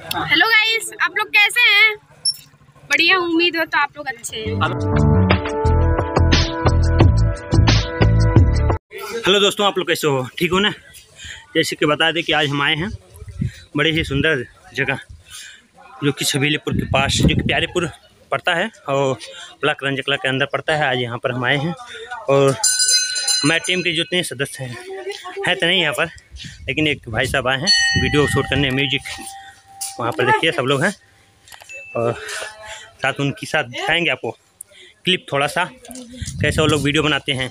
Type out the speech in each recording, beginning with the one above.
Hello guys, आप लोग कैसे हैं? बढ़िया, उम्मीद हो तो आप लोग अच्छे हैं। हेलो दोस्तों, आप लोग कैसे हो? ठीक हो ना? जैसे कि बता दें कि आज हम आए हैं बड़े ही सुंदर जगह जो कि छबीलेपुर के पास, जो कि प्यारेपुर पड़ता है और ब्लॉक रंजकला के अंदर पड़ता है। आज यहाँ पर हम आए हैं और हमारे टीम के जितने सदस्य हैं तो नहीं यहाँ पर, लेकिन एक भाई साहब आए हैं वीडियो शूट करने, म्यूजिक वहाँ पर देखिए सब लोग हैं और साथ उनके साथ दिखाएंगे आपको क्लिप थोड़ा सा कैसे वो लोग वीडियो बनाते हैं।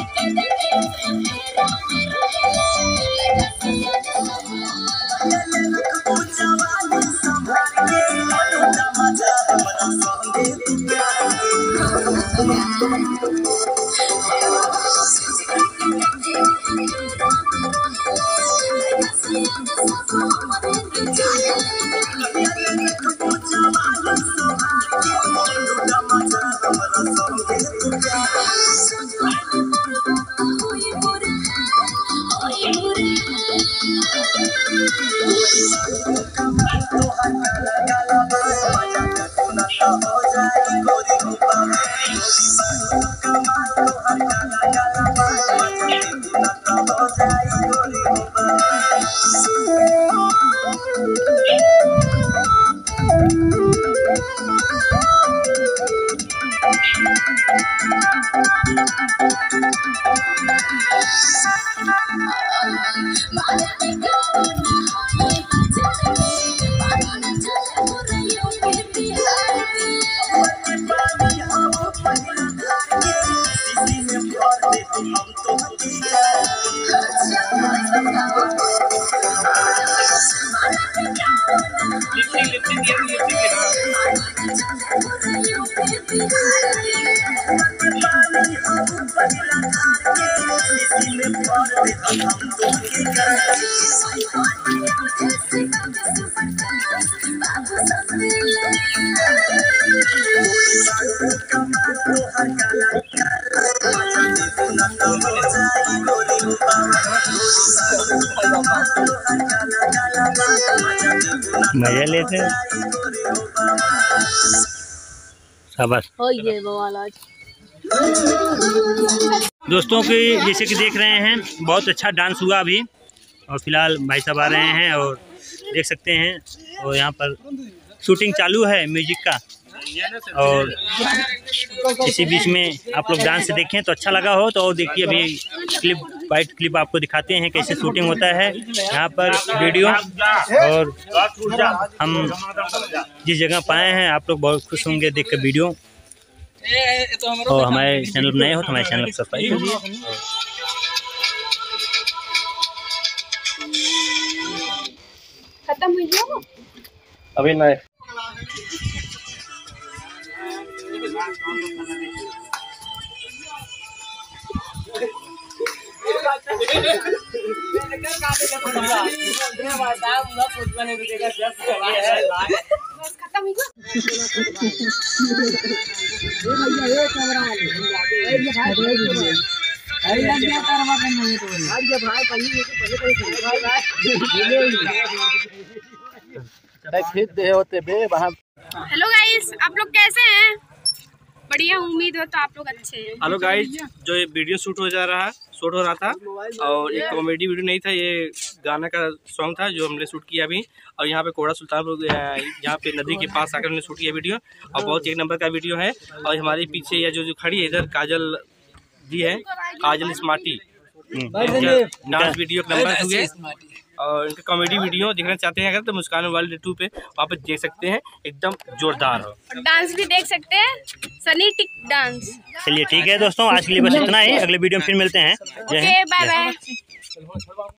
मजा लेते हैं। दोस्तों की जैसे कि देख रहे हैं बहुत अच्छा डांस हुआ अभी, और फिलहाल भाई साहब आ रहे हैं और देख सकते हैं, और यहाँ पर शूटिंग चालू है म्यूजिक का, और इसी बीच में आप लोग डांस देखें तो अच्छा लगा हो तो देखिए अभी क्लिप वाइट क्लिप आपको दिखाते हैं कैसे शूटिंग होता है यहाँ पर वीडियो। और हम जिस जगह पाए हैं आप लोग बहुत खुश होंगे देख कर वीडियो, और हमारे चैनल पर नए हो तो हमारे चैनल को सब्सक्राइब कीजिए। अभी नहीं होते बे। हेलो गाइस, आप लोग कैसे हैं? बढ़िया, उम्मीद हो तो आप लोग अच्छे हैं। हेलो गाइस, जो ये वीडियो शूट हो रहा था और ये कॉमेडी वीडियो नहीं था, ये गाना का सॉन्ग था जो हमने शूट किया अभी। और यहाँ पे कोड़ा सुल्तान लोग यहाँ पे नदी के पास आकर हमने शूट किया वीडियो, और बहुत एक नंबर का वीडियो है। और हमारे पीछे यह जो खड़ी है इधर काजल जी है, Kajal smarty, dance video number हुए और इनका कॉमेडी वीडियो देखना चाहते हैं अगर तो मुस्कान वर्ल्ड 2 पे वापस देख सकते हैं, एकदम जोरदार हो। डांस भी देख सकते हैं, सनी टिक डांस। चलिए ठीक है दोस्तों, आज के लिए बस इतना ही, अगले वीडियो में फिर मिलते हैं। जय हिंद, बाय बाय।